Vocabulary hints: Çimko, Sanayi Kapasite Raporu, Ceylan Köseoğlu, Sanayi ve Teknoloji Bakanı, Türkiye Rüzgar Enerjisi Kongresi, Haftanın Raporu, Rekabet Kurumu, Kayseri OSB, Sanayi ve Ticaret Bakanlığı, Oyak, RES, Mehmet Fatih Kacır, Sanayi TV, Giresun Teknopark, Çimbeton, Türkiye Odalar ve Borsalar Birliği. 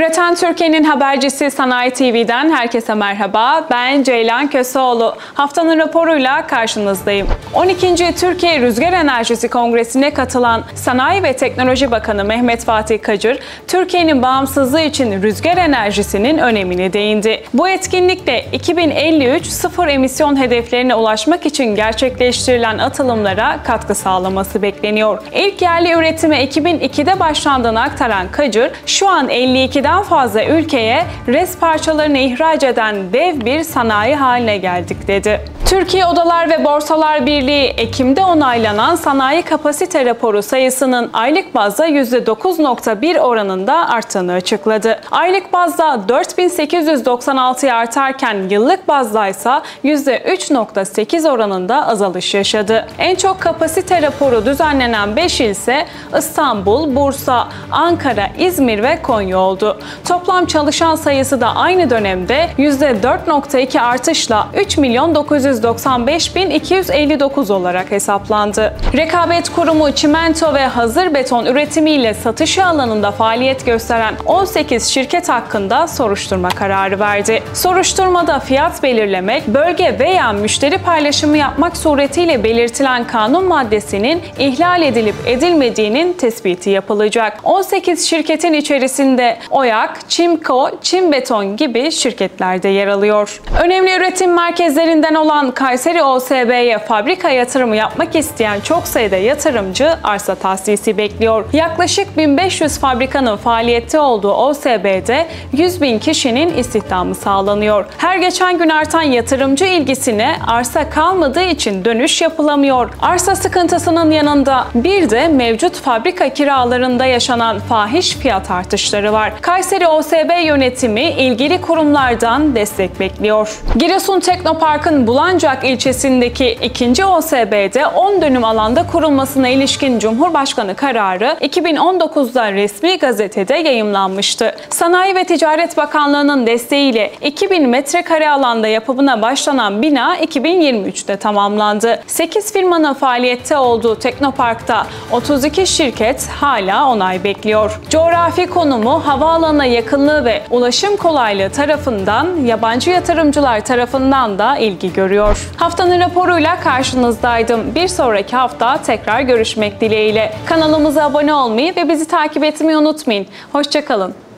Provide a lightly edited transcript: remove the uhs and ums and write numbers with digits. Üreten Türkiye'nin habercisi Sanayi TV'den herkese merhaba. Ben Ceylan Köseoğlu. Haftanın raporuyla karşınızdayım. 12. Türkiye Rüzgar Enerjisi Kongresi'ne katılan Sanayi ve Teknoloji Bakanı Mehmet Fatih Kacır, Türkiye'nin bağımsızlığı için rüzgar enerjisinin önemine değindi. Bu etkinlikle 2053 sıfır emisyon hedeflerine ulaşmak için gerçekleştirilen atılımlara katkı sağlaması bekleniyor. İlk yerli üretime 2002'de başlandığını aktaran Kacır, şu an 52'den fazla ülkeye rez parçalarını ihraç eden dev bir sanayi haline geldik dedi. Türkiye Odalar ve Borsalar Birliği, Ekim'de onaylanan sanayi kapasite raporu sayısının aylık bazda %9.1 oranında arttığını açıkladı. Aylık bazda 4.896'ya artarken yıllık bazda ise %3.8 oranında azalış yaşadı. En çok kapasite raporu düzenlenen 5 il ise İstanbul, Bursa, Ankara, İzmir ve Konya oldu. Toplam çalışan sayısı da aynı dönemde %4.2 artışla 3.995.259 olarak hesaplandı. Rekabet Kurumu, çimento ve hazır beton üretimiyle satışı alanında faaliyet gösteren 18 şirket hakkında soruşturma kararı verdi. Soruşturmada fiyat belirlemek, bölge veya müşteri paylaşımı yapmak suretiyle belirtilen kanun maddesinin ihlal edilip edilmediğinin tespiti yapılacak. 18 şirketin içerisinde Oyak, Çimko, Çimbeton gibi şirketler de yer alıyor. Önemli üretim merkezlerinden olan Kayseri OSB'ye fabrika yatırımı yapmak isteyen çok sayıda yatırımcı arsa tahsisi bekliyor. Yaklaşık 1500 fabrikanın faaliyette olduğu OSB'de 100.000 kişinin istihdamı sağlanıyor. Her geçen gün artan yatırımcı ilgisine arsa kalmadığı için dönüş yapılamıyor. Arsa sıkıntısının yanında bir de mevcut fabrika kiralarında yaşanan fahiş fiyat artışları var. Kayseri OSB yönetimi ilgili kurumlardan destek bekliyor. Giresun Teknopark'ın Bulancak ilçesindeki 2. OSB'de 10 dönüm alanda kurulmasına ilişkin Cumhurbaşkanı kararı 2019'da resmi gazetede yayımlanmıştı. Sanayi ve Ticaret Bakanlığı'nın desteğiyle 2000 metrekare alanda yapımına başlanan bina 2023'te tamamlandı. 8 firmanın faaliyette olduğu Teknopark'ta 32 şirket hala onay bekliyor. Coğrafi konumu, havaalanına yakınlığı ve ulaşım kolaylığı tarafından yabancı yatırımcılar tarafından da ilgi görüyor. Haftanın raporuyla karşınızdaydım. Bir sonraki hafta tekrar görüşmek dileğiyle. Kanalımıza abone olmayı ve bizi takip etmeyi unutmayın. Hoşça kalın.